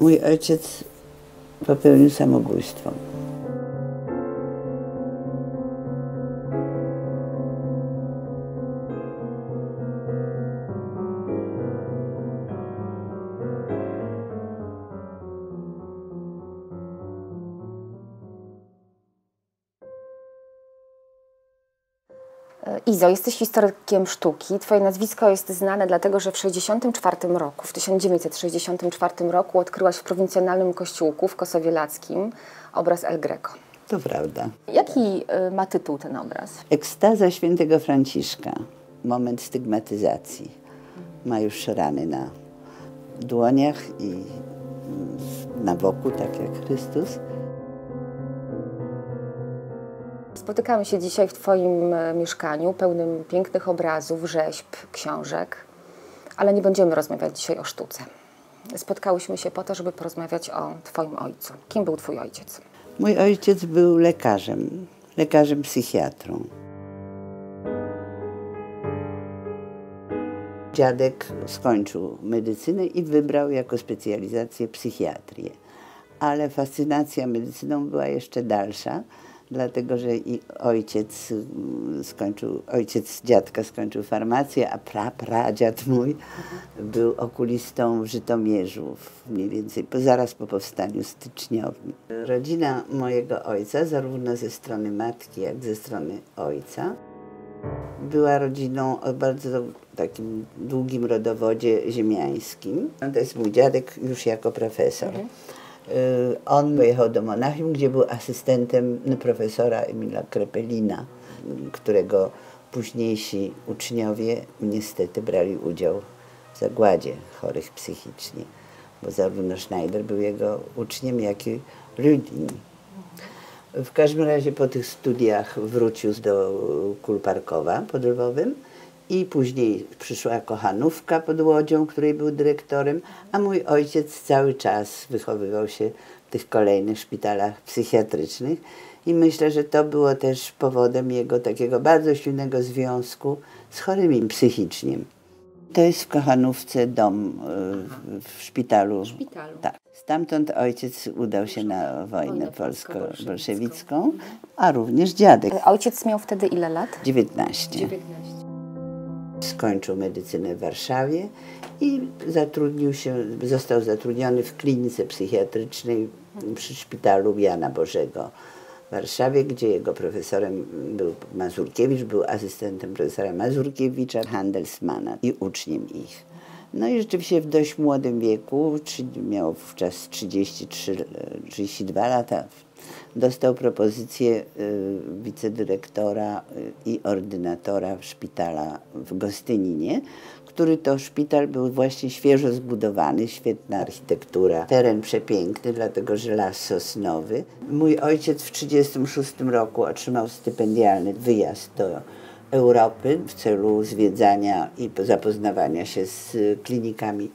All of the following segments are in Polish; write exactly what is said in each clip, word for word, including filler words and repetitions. mój ojciec popełnił samobójstwo. Izo, jesteś historykiem sztuki. Twoje nazwisko jest znane dlatego, że w tysiąc dziewięćset sześćdziesiątym czwartym roku, w tysiąc dziewięćset sześćdziesiątym czwartym roku odkryłaś w prowincjonalnym kościółku w Kosowie Lackim obraz El Greco. To prawda. Jaki y, ma tytuł ten obraz? Ekstaza świętego Franciszka. Moment stygmatyzacji. Ma już rany na dłoniach i na boku, tak jak Chrystus. Spotykamy się dzisiaj w Twoim mieszkaniu, pełnym pięknych obrazów, rzeźb, książek, ale nie będziemy rozmawiać dzisiaj o sztuce. Spotkałyśmy się po to, żeby porozmawiać o Twoim ojcu. Kim był Twój ojciec? Mój ojciec był lekarzem, lekarzem psychiatrą. Dziadek skończył medycynę i wybrał jako specjalizację psychiatrię, ale fascynacja medycyną była jeszcze dalsza. Dlatego, że i ojciec skończył, ojciec dziadka skończył farmację, a pra, pradziad mój był okulistą w Żytomierzu, mniej więcej zaraz po powstaniu styczniowym. Rodzina mojego ojca, zarówno ze strony matki, jak ze strony ojca, była rodziną o bardzo takim długim rodowodzie ziemiańskim. To jest mój dziadek już jako profesor. Mhm. On pojechał do Monachium, gdzie był asystentem profesora Emila Kraepelina, którego późniejsi uczniowie niestety brali udział w zagładzie chorych psychicznie, bo zarówno Schneider był jego uczniem, jak i Rudin. W każdym razie po tych studiach wrócił do Kulparkowa pod Lwowem i później przyszła Kochanówka pod Łodzią, której był dyrektorem, a mój ojciec cały czas wychowywał się w tych kolejnych szpitalach psychiatrycznych i myślę, że to było też powodem jego takiego bardzo silnego związku z chorymi psychicznie. To jest w Kochanówce dom w szpitalu. W szpitalu. Tak. Stamtąd ojciec udał się na wojnę polsko-bolszewicką, a również dziadek. Ojciec miał wtedy ile lat? dziewiętnaście. Skończył medycynę w Warszawie i zatrudnił się, został zatrudniony w klinice psychiatrycznej przy szpitalu Jana Bożego w Warszawie, gdzie jego profesorem był Mazurkiewicz, był asystentem profesora Mazurkiewicza, Handelsmana i uczniem ich. No i rzeczywiście w dość młodym wieku, miał wówczas trzydzieści trzy, trzydzieści dwa lata, dostał propozycję y, wicedyrektora i ordynatora szpitala w Gostyninie, który to szpital był właśnie świeżo zbudowany, świetna architektura, teren przepiękny, dlatego że las sosnowy. Mój ojciec w tysiąc dziewięćset trzydziestym szóstym roku otrzymał stypendialny wyjazd do Europy w celu zwiedzania i zapoznawania się z klinikami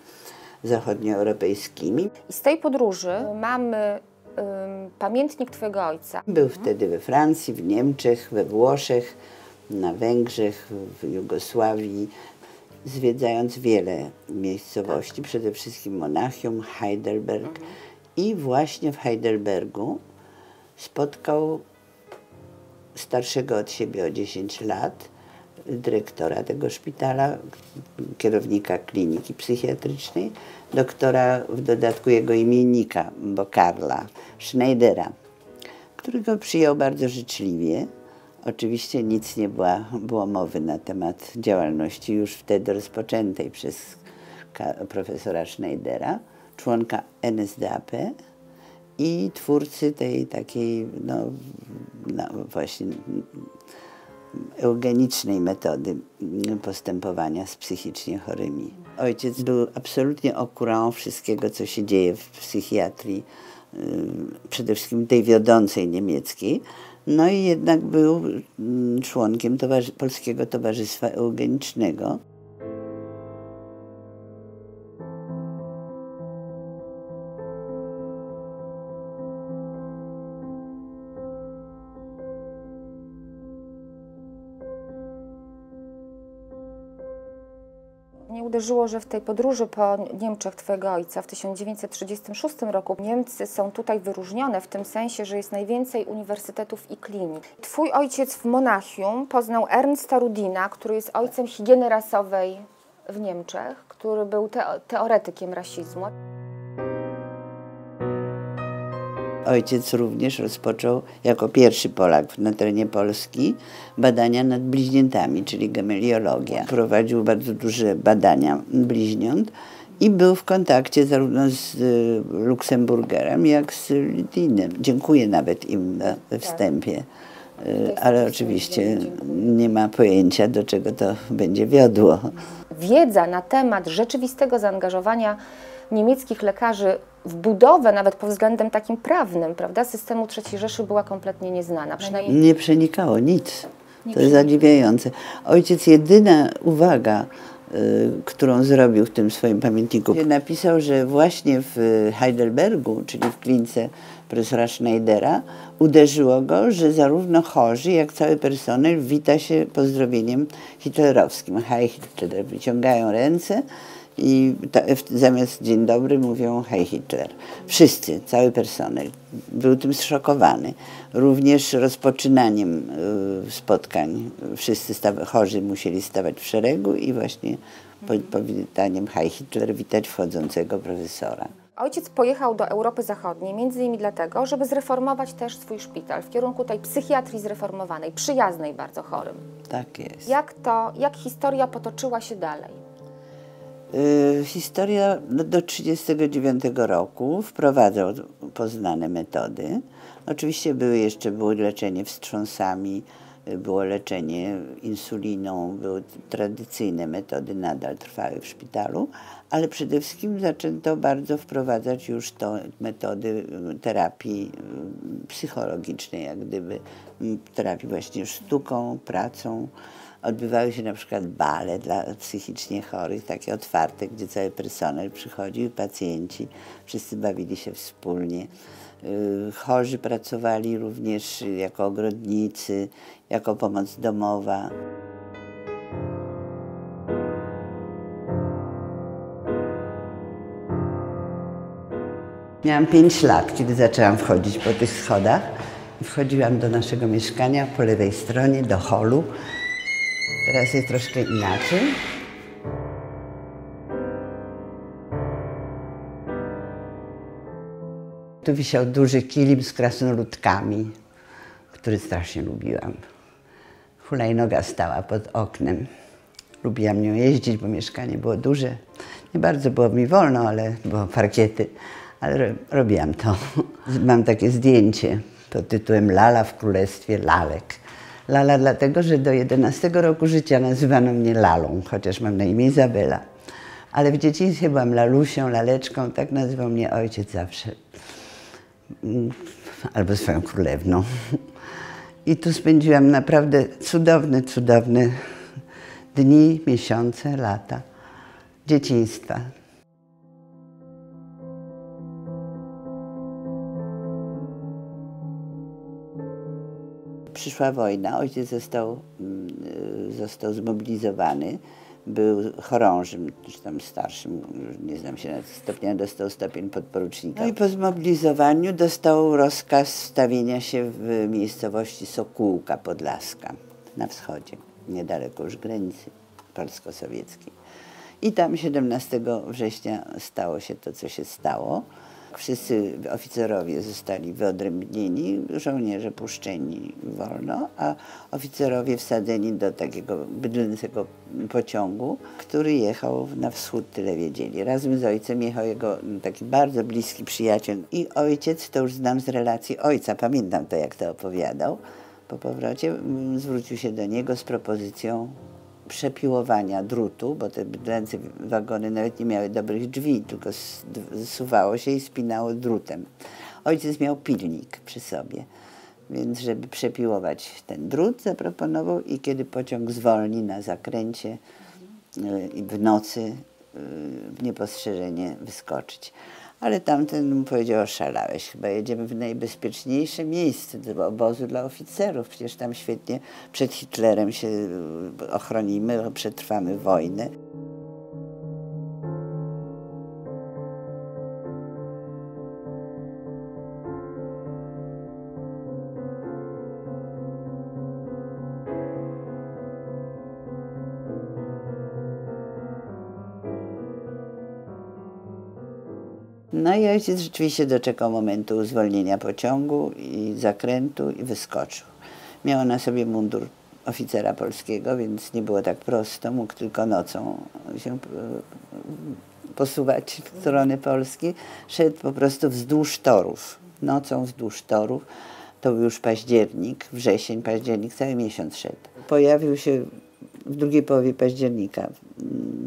zachodnioeuropejskimi. I z tej podróży mamy pamiętnik twojego ojca. Był wtedy we Francji, w Niemczech, we Włoszech, na Węgrzech, w Jugosławii, zwiedzając wiele miejscowości, tak. Przede wszystkim Monachium, Heidelberg. Mhm. I właśnie w Heidelbergu spotkał starszego od siebie o dziesięć lat dyrektora tego szpitala, kierownika kliniki psychiatrycznej, doktora, w dodatku jego imiennika, bo Karla Schneidera, którego przyjął bardzo życzliwie. Oczywiście nic nie była, było mowy na temat działalności już wtedy rozpoczętej przez profesora Schneidera, członka N S D A P i twórcy tej takiej, no, no właśnie eugenicznej metody postępowania z psychicznie chorymi. Ojciec był absolutnie au courant wszystkiego, co się dzieje w psychiatrii, przede wszystkim tej wiodącej niemieckiej, no i jednak był członkiem towarzy- Polskiego Towarzystwa Eugenicznego. uderzyło, że w tej podróży po Niemczech twojego ojca w tysiąc dziewięćset trzydziestym szóstym roku Niemcy są tutaj wyróżnione w tym sensie, że jest najwięcej uniwersytetów i klinik. Twój ojciec w Monachium poznał Ernsta Rudina, który jest ojcem higieny rasowej w Niemczech, który był teoretykiem rasizmu. Ojciec również rozpoczął jako pierwszy Polak na terenie Polski badania nad bliźniętami, czyli gemeliologię. Prowadził bardzo duże badania bliźniąt i był w kontakcie zarówno z Luksemburgerem, jak z Rudinem. Dziękuję nawet im na wstępie, ale oczywiście nie ma pojęcia, do czego to będzie wiodło. Wiedza na temat rzeczywistego zaangażowania niemieckich lekarzy w budowę, nawet pod względem takim prawnym, prawda, systemu trzeciej Rzeszy była kompletnie nieznana. Przynajmniej... Nie przenikało nic. Nie to jest zadziwiające. Ojciec jedyna uwaga, y, którą zrobił w tym swoim pamiętniku, napisał, że właśnie w Heidelbergu, czyli w klinice profesora Schneidera, uderzyło go, że zarówno chorzy, jak cały personel wita się pozdrowieniem hitlerowskim. Heil Hitler, wyciągają ręce. I ta, zamiast dzień dobry mówią hej Hitler. Wszyscy, cały personel był tym zszokowany. Również rozpoczynaniem y, spotkań wszyscy staw, chorzy musieli stawać w szeregu i właśnie pod powitaniem hej Hitler witać wchodzącego profesora. Ojciec pojechał do Europy Zachodniej, między innymi dlatego, żeby zreformować też swój szpital w kierunku tej psychiatrii zreformowanej, przyjaznej bardzo chorym. Tak jest. Jak to, jak historia potoczyła się dalej? Historia do tysiąc dziewięćset trzydziestego dziewiątego roku wprowadzał poznane metody. Oczywiście były jeszcze było leczenie wstrząsami, było leczenie insuliną, były tradycyjne metody nadal trwały w szpitalu, ale przede wszystkim zaczęto bardzo wprowadzać już to metody terapii psychologicznej, jak gdyby terapii właśnie sztuką, pracą. Odbywały się na przykład bale dla psychicznie chorych, takie otwarte, gdzie cały personel przychodził i pacjenci. Wszyscy bawili się wspólnie. Chorzy pracowali również jako ogrodnicy, jako pomoc domowa. Miałam pięć lat, kiedy zaczęłam wchodzić po tych schodach. Wchodziłam do naszego mieszkania po lewej stronie, do holu. Teraz jest troszkę inaczej. Tu wisiał duży kilim z krasnoludkami, który strasznie lubiłam. Hulajnoga stała pod oknem. Lubiłam nią jeździć, bo mieszkanie było duże. Nie bardzo było mi wolno, ale było parkiety, ale robiłam to. Mam takie zdjęcie pod tytułem Lala w królestwie lalek. Lala dlatego, że do jedenastego roku życia nazywano mnie Lalą, chociaż mam na imię Izabela. Ale w dzieciństwie byłam Lalusią, Laleczką, tak nazywał mnie ojciec zawsze. Albo swoją królewną. I tu spędziłam naprawdę cudowne, cudowne dni, miesiące, lata dzieciństwa. Przyszła wojna, ojciec został, został zmobilizowany, był chorążym, czy tam starszym, nie znam się na tych stopniach, dostał stopień podporucznika. No i po zmobilizowaniu dostał rozkaz stawienia się w miejscowości Sokółka Podlaska na wschodzie, niedaleko już granicy polsko-sowieckiej. I tam siedemnastego września stało się to, co się stało. Wszyscy oficerowie zostali wyodrębnieni, żołnierze puszczeni wolno, a oficerowie wsadzeni do takiego bydlęcego pociągu, który jechał na wschód, tyle wiedzieli. Razem z ojcem jechał jego taki bardzo bliski przyjaciel i ojciec, to już znam z relacji ojca, pamiętam to, jak to opowiadał, po powrocie zwrócił się do niego z propozycją przepiłowania drutu, bo te bydlęce wagony nawet nie miały dobrych drzwi, tylko zsuwało się i spinało drutem. Ojciec miał pilnik przy sobie, więc żeby przepiłować ten drut zaproponował i kiedy pociąg zwolni na zakręcie i w nocy niepostrzeżenie wyskoczyć. Ale tamten mu powiedział, oszalałeś, chyba jedziemy w najbezpieczniejsze miejsce do obozu dla oficerów, przecież tam świetnie przed Hitlerem się ochronimy, przetrwamy wojnę. No i ojciec rzeczywiście doczekał momentu zwolnienia pociągu i zakrętu i wyskoczył. Miała na sobie mundur oficera polskiego, więc nie było tak prosto, mógł tylko nocą się posuwać w stronę Polski. Szedł po prostu wzdłuż torów, nocą wzdłuż torów. To był już październik, wrzesień, październik, cały miesiąc szedł. Pojawił się w drugiej połowie października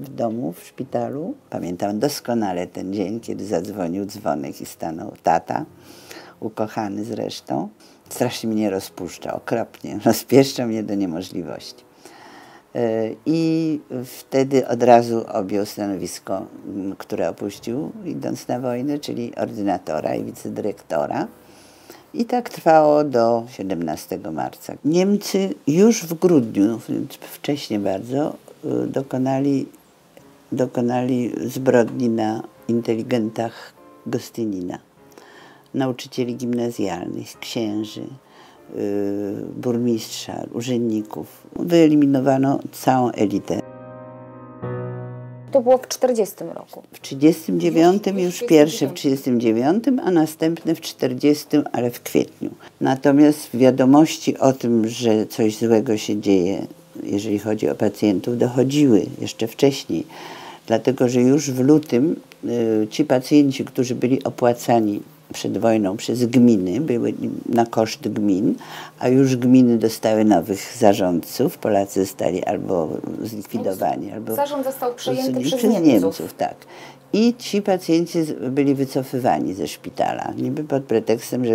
w domu, w szpitalu. Pamiętam doskonale ten dzień, kiedy zadzwonił dzwonek i stanął tata, ukochany zresztą. Strasznie mnie rozpuszcza, okropnie, rozpieszcza mnie do niemożliwości. I wtedy od razu objął stanowisko, które opuścił, idąc na wojnę, czyli ordynatora i wicedyrektora. I tak trwało do siedemnastego marca. Niemcy już w grudniu, wcześnie bardzo, dokonali, dokonali zbrodni na inteligentach Gostynina. Nauczycieli gimnazjalnych, księży, burmistrza, urzędników. Wyeliminowano całą elitę. To było w czterdziestym roku. W trzydziestym dziewiątym już, już pierwsze w trzydziestym dziewiątym, a następne w czterdziestym, ale w kwietniu. Natomiast wiadomości o tym, że coś złego się dzieje, jeżeli chodzi o pacjentów, dochodziły jeszcze wcześniej. Dlatego, że już w lutym y, ci pacjenci, którzy byli opłacani przed wojną przez gminy, były na koszt gmin, a już gminy dostały nowych zarządców. Polacy zostali albo zlikwidowani, albo zarząd został przejęty przez, przez Niemców. Niemców, tak. I ci pacjenci byli wycofywani ze szpitala, niby pod pretekstem, że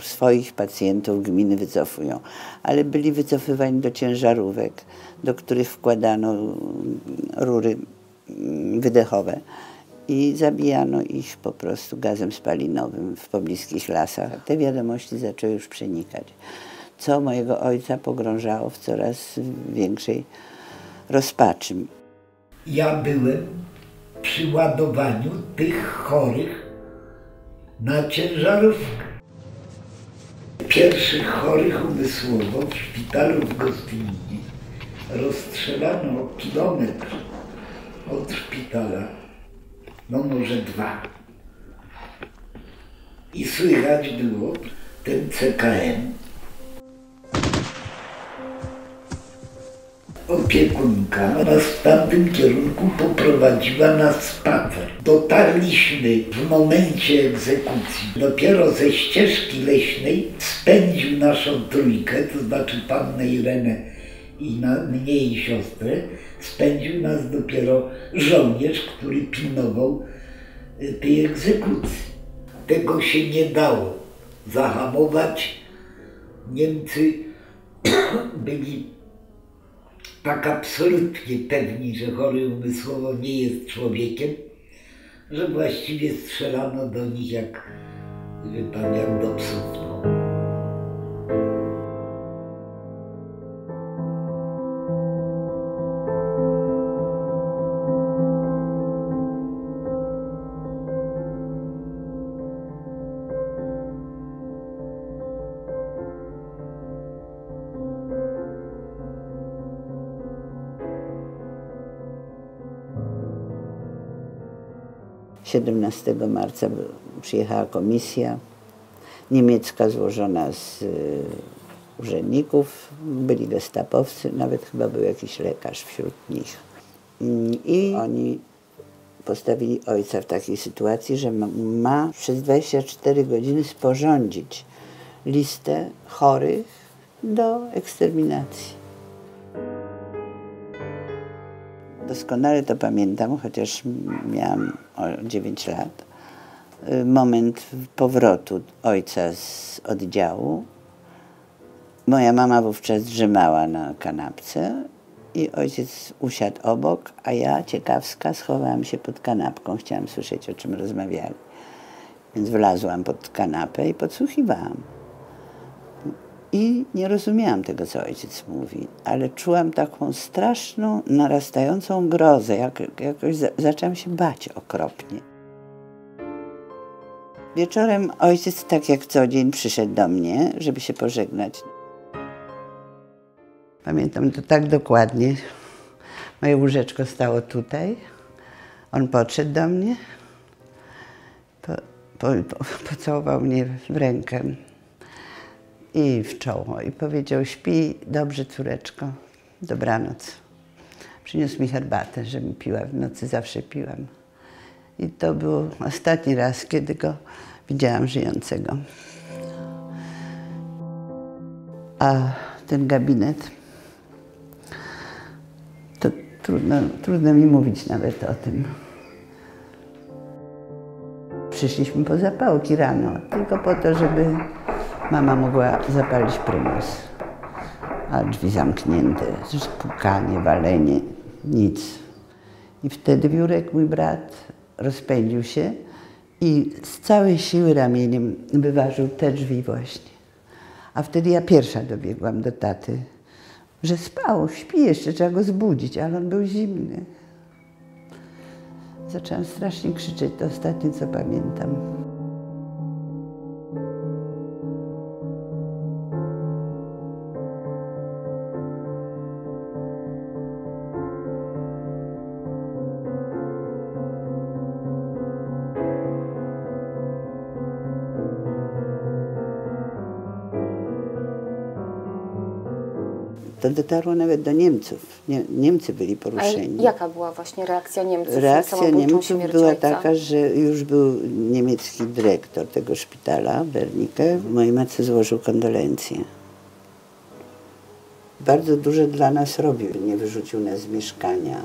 swoich pacjentów gminy wycofują, ale byli wycofywani do ciężarówek, do których wkładano rury wydechowe. I zabijano ich po prostu gazem spalinowym w pobliskich lasach. Te wiadomości zaczęły już przenikać, co mojego ojca pogrążało w coraz większej rozpaczy. Ja byłem przy ładowaniu tych chorych na ciężarówkę. Pierwszych chorych umysłowo w szpitalu w Gostyninie rozstrzelano o kilometr od szpitala. No może dwa. I słychać było ten C K M. Opiekunka nas w tamtym kierunku poprowadziła na spacer. Dotarliśmy w momencie egzekucji. Dopiero ze ścieżki leśnej spędził naszą trójkę, to znaczy pannę Irenę i na mnie i siostrę, spędził nas dopiero żołnierz, który pilnował tej egzekucji. Tego się nie dało zahamować. Niemcy byli tak absolutnie pewni, że chory umysłowo nie jest człowiekiem, że właściwie strzelano do nich jak, wie pan, jak do psów. siedemnastego marca przyjechała komisja niemiecka złożona z urzędników, byli gestapowcy, nawet chyba był jakiś lekarz wśród nich. I oni postawili ojca w takiej sytuacji, że ma przez dwadzieścia cztery godziny sporządzić listę chorych do eksterminacji. Doskonale to pamiętam, chociaż miałam dziewięć lat, moment powrotu ojca z oddziału. Moja mama wówczas drzemała na kanapce i ojciec usiadł obok, a ja, ciekawska, schowałam się pod kanapką. Chciałam słyszeć, o czym rozmawiali. Więc wlazłam pod kanapę i podsłuchiwałam. I nie rozumiałam tego, co ojciec mówi, ale czułam taką straszną, narastającą grozę. Jak, jakoś za, zaczęłam się bać okropnie. Wieczorem ojciec, tak jak co dzień, przyszedł do mnie, żeby się pożegnać. Pamiętam to tak dokładnie. Moje łóżeczko stało tutaj. On podszedł do mnie po, po, pocałował mnie w rękę i w czoło i powiedział: śpi dobrze, córeczko, dobranoc. Przyniósł mi herbatę, żebym piła, w nocy zawsze piłam. I to był ostatni raz, kiedy go widziałam żyjącego. A ten gabinet, to trudno, trudno mi mówić nawet o tym. Przyszliśmy po zapałki rano, tylko po to, żeby mama mogła zapalić prymus. A drzwi zamknięte, pukanie, walenie, nic. I wtedy Jurek, mój brat, rozpędził się i z całej siły ramieniem wyważył te drzwi właśnie. A wtedy ja pierwsza dobiegłam do taty, że spał, śpi jeszcze, trzeba go zbudzić, ale on był zimny. Zaczęłam strasznie krzyczeć, to ostatnie, co pamiętam. To dotarło nawet do Niemców. Nie, Niemcy byli poruszeni. A jaka była właśnie reakcja Niemców? Reakcja Niemców była taka, że już był niemiecki dyrektor tego szpitala, Wernicke. Mojej matce złożył kondolencje. Bardzo dużo dla nas robił. Nie wyrzucił nas z mieszkania,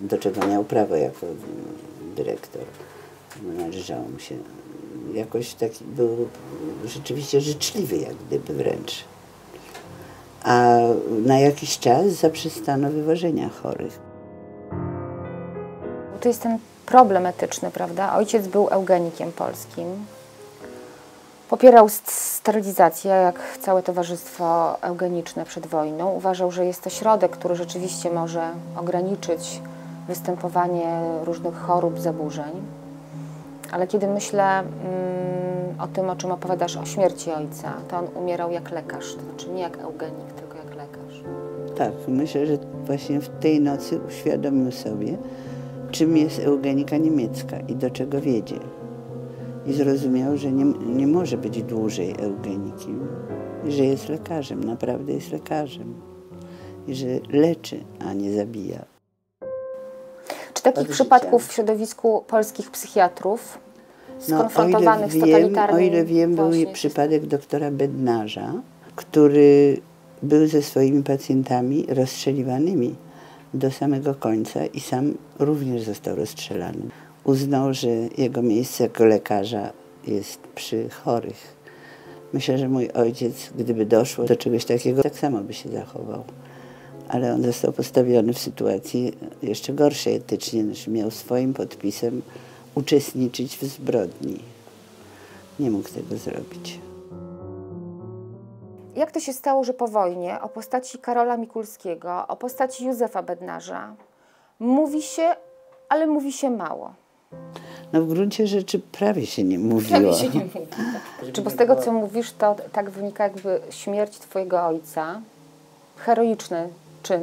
do czego miał prawo jako dyrektor. Należało mu się. Jakoś taki był rzeczywiście życzliwy, jak gdyby wręcz. A na jakiś czas zaprzestano wywożenia chorych. To jest ten problem etyczny, prawda? Ojciec był eugenikiem polskim. Popierał sterylizację, jak całe towarzystwo eugeniczne przed wojną. Uważał, że jest to środek, który rzeczywiście może ograniczyć występowanie różnych chorób, zaburzeń. Ale kiedy myślę mm, o tym, o czym opowiadasz, o śmierci ojca, to on umierał jak lekarz, to znaczy nie jak eugenik, tylko jak lekarz. Tak, myślę, że właśnie w tej nocy uświadomił sobie, czym jest eugenika niemiecka i do czego wiedzie. I zrozumiał, że nie, nie może być dłużej eugenikiem, i że jest lekarzem, naprawdę jest lekarzem. I że leczy, a nie zabija. Czy takich przypadków w środowisku polskich psychiatrów skonfrontowanych no, z totalitarnym... O ile wiem, był przypadek doktora Bednarza, który był ze swoimi pacjentami rozstrzeliwanymi do samego końca i sam również został rozstrzelany. Uznał, że jego miejsce jako lekarza jest przy chorych. Myślę, że mój ojciec, gdyby doszło do czegoś takiego, tak samo by się zachował. Ale on został postawiony w sytuacji jeszcze gorszej etycznie, znaczy miał swoim podpisem uczestniczyć w zbrodni. Nie mógł tego zrobić. Jak to się stało, że po wojnie o postaci Karola Mikulskiego, o postaci Józefa Bednarza mówi się, ale mówi się mało? No w gruncie rzeczy prawie się nie mówiło. Prawie się nie mówi. Czy bo z tego, co mówisz, to tak wynika jakby śmierć twojego ojca, heroiczny czyn.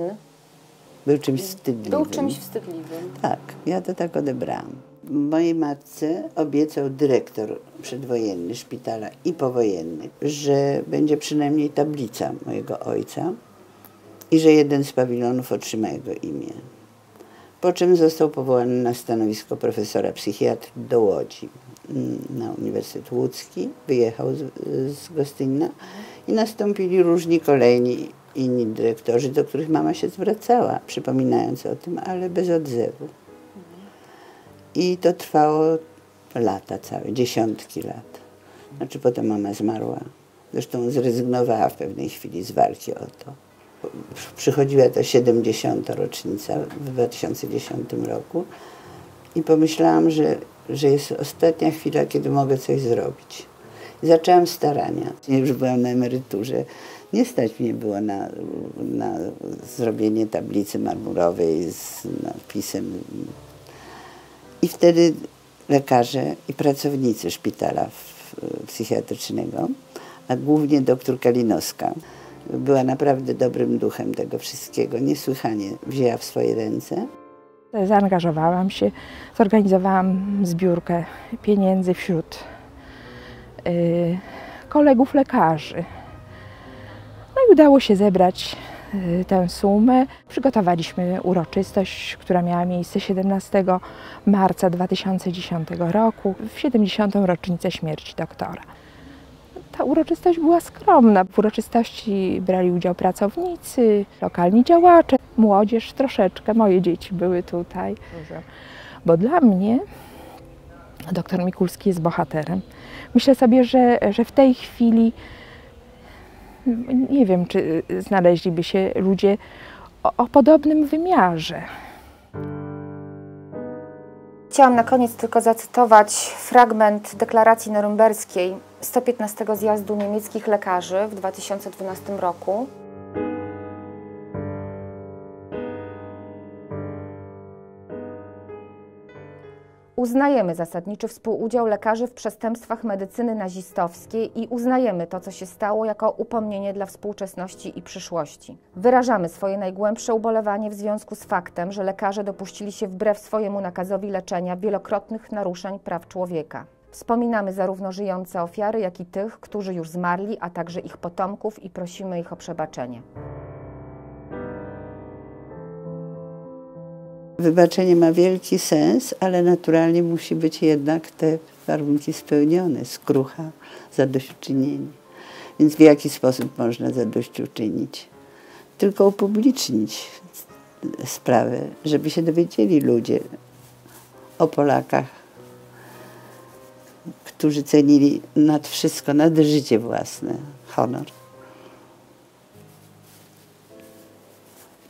Był czymś wstydliwym. Był czymś wstydliwym. Tak, ja to tak odebrałam. Mojej matce obiecał dyrektor przedwojenny szpitala i powojenny, że będzie przynajmniej tablica mojego ojca i że jeden z pawilonów otrzyma jego imię. Po czym został powołany na stanowisko profesora psychiatry do Łodzi, na Uniwersytet Łódzki. Wyjechał z, z Gostynina i nastąpili różni kolejni inni dyrektorzy, do których mama się zwracała, przypominając o tym, ale bez odzewu. I to trwało lata całe, dziesiątki lat. Znaczy potem mama zmarła. Zresztą zrezygnowała w pewnej chwili z walki o to. Przychodziła ta siedemdziesiąta rocznica w dwa tysiące dziesiątym roku i pomyślałam, że, że jest ostatnia chwila, kiedy mogę coś zrobić. I zaczęłam starania. Już byłam na emeryturze. Nie stać mnie było na, na zrobienie tablicy marmurowej z napisem. I wtedy lekarze i pracownicy szpitala psychiatrycznego, a głównie doktor Kalinowska, była naprawdę dobrym duchem tego wszystkiego, niesłychanie wzięła w swoje ręce. Zaangażowałam się, zorganizowałam zbiórkę pieniędzy wśród y, kolegów lekarzy. No i udało się zebrać y, tę sumę. Przygotowaliśmy uroczystość, która miała miejsce siedemnastego marca dwa tysiące dziesiątego roku, w siedemdziesiątą rocznicę śmierci doktora. Ta uroczystość była skromna. W uroczystości brali udział pracownicy, lokalni działacze, młodzież troszeczkę, moje dzieci były tutaj. Bo dla mnie doktor Mikulski jest bohaterem. Myślę sobie, że, że w tej chwili nie wiem, czy znaleźliby się ludzie o, o podobnym wymiarze. Chciałam na koniec tylko zacytować fragment deklaracji norymberskiej sto piętnastego zjazdu niemieckich lekarzy w dwa tysiące dwunastym roku. Uznajemy zasadniczy współudział lekarzy w przestępstwach medycyny nazistowskiej i uznajemy to, co się stało, jako upomnienie dla współczesności i przyszłości. Wyrażamy swoje najgłębsze ubolewanie w związku z faktem, że lekarze dopuścili się wbrew swojemu nakazowi leczenia wielokrotnych naruszeń praw człowieka. Wspominamy zarówno żyjące ofiary, jak i tych, którzy już zmarli, a także ich potomków i prosimy ich o przebaczenie. Wybaczenie ma wielki sens, ale naturalnie musi być jednak te warunki spełnione, skrucha, zadośćuczynienie. Więc w jaki sposób można zadośćuczynić? Tylko upublicznić sprawę, żeby się dowiedzieli ludzie o Polakach, którzy cenili nad wszystko, nad życie własne, honor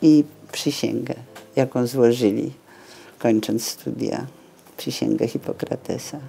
i przysięgę, jaką złożyli, kończąc studia, przysięgę Hipokratesa.